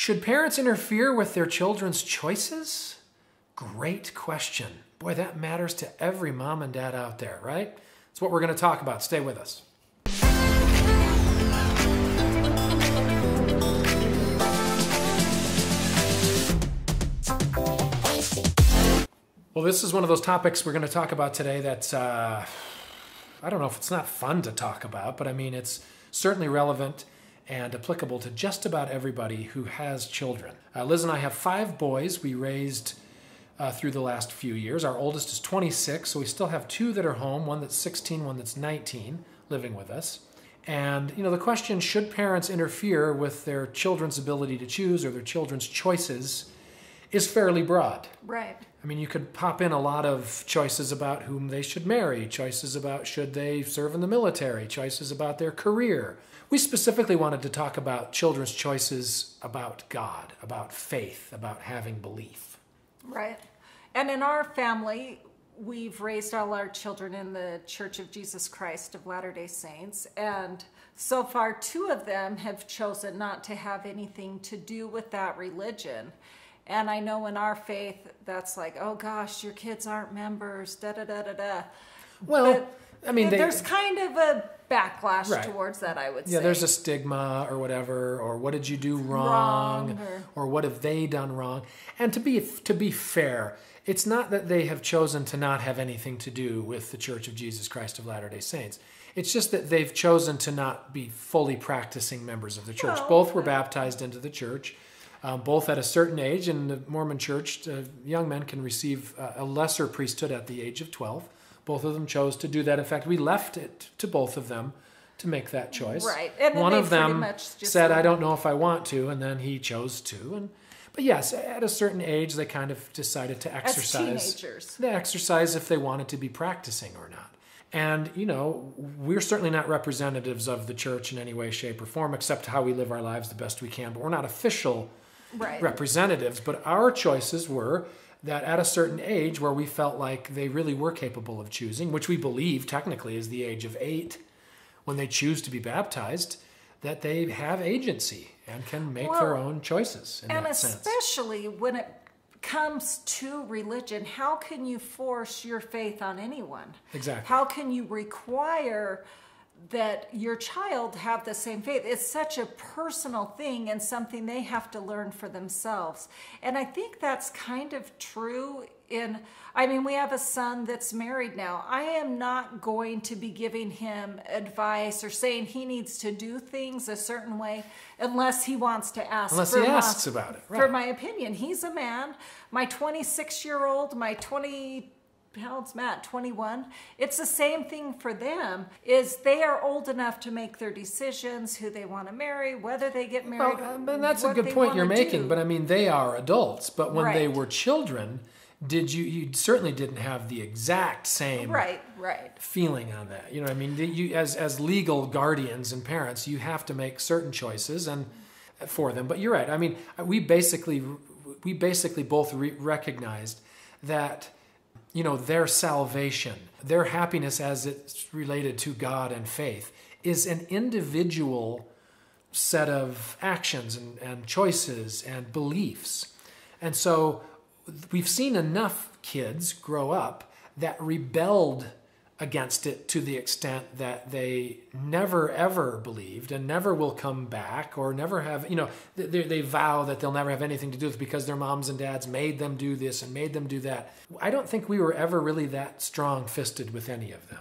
Should parents interfere with their children's choices? Great question. Boy, that matters to every mom and dad out there, right? That's what we're going to talk about. Stay with us. Well, this is one of those topics we're going to talk about today that's, I don't know if it's not fun to talk about, but I mean, it's certainly relevant and applicable to just about everybody who has children. Liz and I have 5 boys we raised through the last few years. Our oldest is 26, so we still have 2 that are home, one that's 16, one that's 19, living with us. And, you know, the question, should parents interfere with their children's ability to choose or their children's choices, is fairly broad. Right. I mean, you could pop in a lot of choices about whom they should marry, choices about should they serve in the military, choices about their career. We specifically wanted to talk about children's choices about God, about faith, about having belief. Right. And in our family, we've raised all our children in the Church of Jesus Christ of Latter-day Saints, and so far 2 of them have chosen not to have anything to do with that religion. And I know in our faith, that's like, oh gosh, your kids aren't members, da-da-da-da-da. Well, but I mean, there's kind of a backlash towards that, I would say. Yeah, there's a stigma or whatever, or what did you do wrong, or what have they done wrong? And to be fair, it's not that they have chosen to not have anything to do with the Church of Jesus Christ of Latter-day Saints. It's just that they've chosen to not be fully practicing members of the church. Well, both were baptized into the church. Both at a certain age. In the Mormon church, young men can receive a lesser priesthood at the age of 12. Both of them chose to do that. In fact, we left it to both of them to make that choice. Right. And one of them said, I don't know if I want to, and then he chose to. But yes, at a certain age, they kind of decided to exercise. As teenagers. They exercise if they wanted to be practicing or not. And, you know, we're certainly not representatives of the church in any way, shape, or form, except how we live our lives the best we can. But we're not official representatives, but our choices were that at a certain age where we felt like they really were capable of choosing, which we believe technically is the age of 8, when they choose to be baptized, that they have agency and can make their own choices in that sense. And especially when it comes to religion, how can you force your faith on anyone? Exactly. How can you require that your child have the same faith? It's such a personal thing and something they have to learn for themselves. And I think that's kind of true in, I mean, we have a son that's married now. I am not going to be giving him advice or saying he needs to do things a certain way unless he wants to ask. Unless he asks about it. Right. For my opinion, he's a man. My 26-year-old, my 20. How old's Matt? 21. It's the same thing for them. Is they are old enough to make their decisions, who they want to marry, whether they get married. Well, and that's a good point you're making. But I mean, they are adults. But when they were children, you certainly didn't have the exact same feeling on that. You know, I mean, you as legal guardians and parents, you have to make certain choices and for them. But you're right. I mean, we basically both recognized that, you know, their salvation, their happiness as it's related to God and faith is an individual set of actions and choices and beliefs. And so we've seen enough kids grow up that rebelled against it to the extent that they never ever believed and never will come back or never have, you know, they vow that they'll never have anything to do with it because their moms and dads made them do this and made them do that. I don't think we were ever really that strong-fisted with any of them.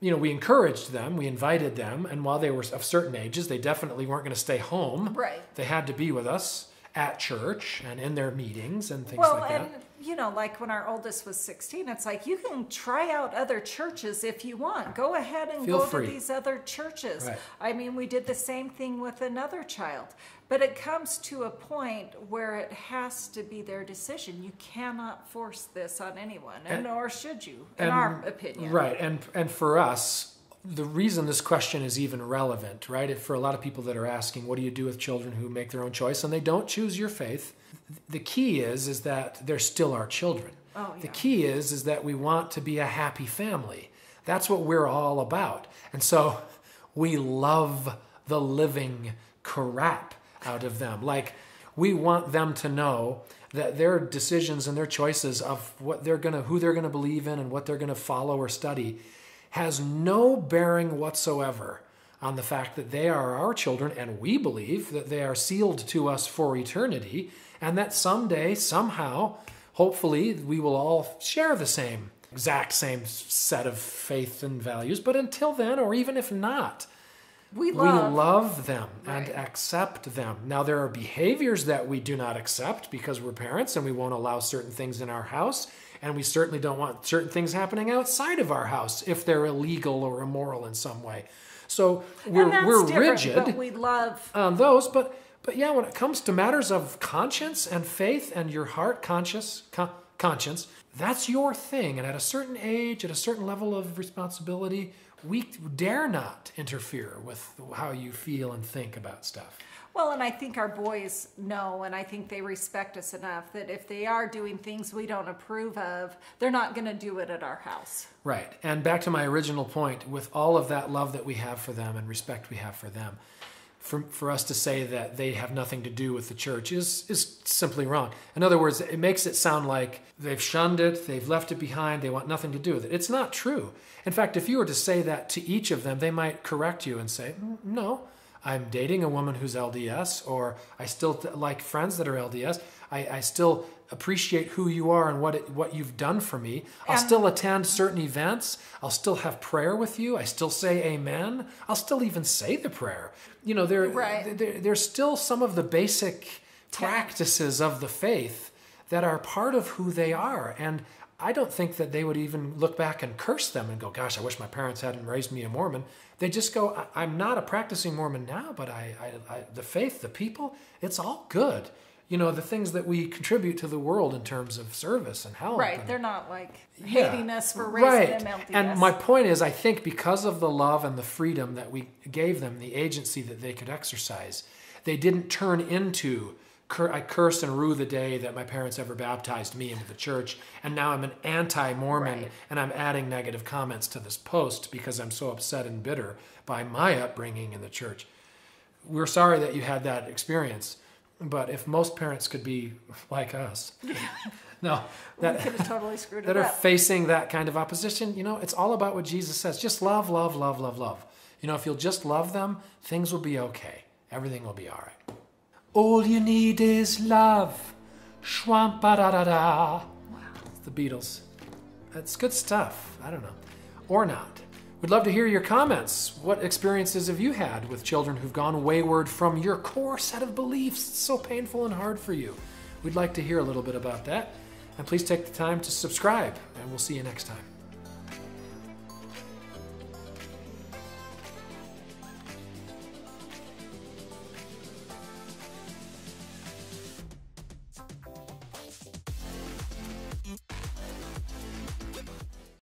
You know, we encouraged them, we invited them, and while they were of certain ages, they definitely weren't going to stay home. Right. They had to be with us at church and in their meetings and things like that. And you know, like when our oldest was 16, it's like, you can try out other churches if you want. Go ahead and go to these other churches. Right. I mean, we did the same thing with another child. But it comes to a point where it has to be their decision. You cannot force this on anyone, nor should you, in our opinion. Right, and for us, the reason this question is even relevant, right, for a lot of people that are asking, what do you do with children who make their own choice and they don't choose your faith? The key is that they're still our children. Oh, yeah. The key is that we want to be a happy family. That's what we're all about. And so we love the living crap out of them. Like, we want them to know that their decisions and their choices of what they're going to, who they're going to believe in and what they're going to follow or study has no bearing whatsoever on the fact that they are our children, and we believe that they are sealed to us for eternity, and that someday, somehow, hopefully, we will all share the same, exact same set of faith and values. But until then, or even if not, we love them and accept them. Now, there are behaviors that we do not accept because we're parents and we won't allow certain things in our house, and we certainly don't want certain things happening outside of our house if they're illegal or immoral in some way. So we're rigid, but we love on those. But yeah, when it comes to matters of conscience and faith and your heart, conscience, that's your thing. And at a certain age, at a certain level of responsibility, we dare not interfere with how you feel and think about stuff. Well, and I think our boys know, and I think they respect us enough that if they are doing things we don't approve of, they're not going to do it at our house. Right. And back to my original point, with all of that love that we have for them and respect we have for them, for us to say that they have nothing to do with the church is simply wrong. In other words, it makes it sound like they've shunned it, they've left it behind, they want nothing to do with it. It's not true. In fact, if you were to say that to each of them, they might correct you and say, no, I'm dating a woman who's LDS, or I still like friends that are LDS. I still appreciate who you are and what you've done for me. I'll still attend certain events. I'll still have prayer with you. I still say amen. I'll still even say the prayer. You know, there's still some of the basic practices of the faith that are part of who they are. And I don't think that they would even look back and curse them and go, gosh, I wish my parents hadn't raised me a Mormon. They just go, I'm not a practicing Mormon now, but the faith, the people, it's all good. You know, the things that we contribute to the world in terms of service and help. Right, and they're not like hating us for raising them LDS. And my point is, I think because of the love and the freedom that we gave them, the agency that they could exercise, they didn't turn into, I curse and rue the day that my parents ever baptized me into the church, and now I'm an anti-Mormon, and I'm adding negative comments to this post because I'm so upset and bitter by my upbringing in the church. We're sorry that you had that experience. But if most parents could be like us, we could have totally screwed it up. That are facing that kind of opposition, you know, it's all about what Jesus says. Just love, love, love, love, love. You know, if you'll just love them, things will be okay. Everything will be all right. All you need is love. Schwampa-da-da-da. Wow. The Beatles. That's good stuff. I don't know. Or not. We'd love to hear your comments. What experiences have you had with children who've gone wayward from your core set of beliefs? It's so painful and hard for you. We'd like to hear a little bit about that. And please take the time to subscribe, and we'll see you next time.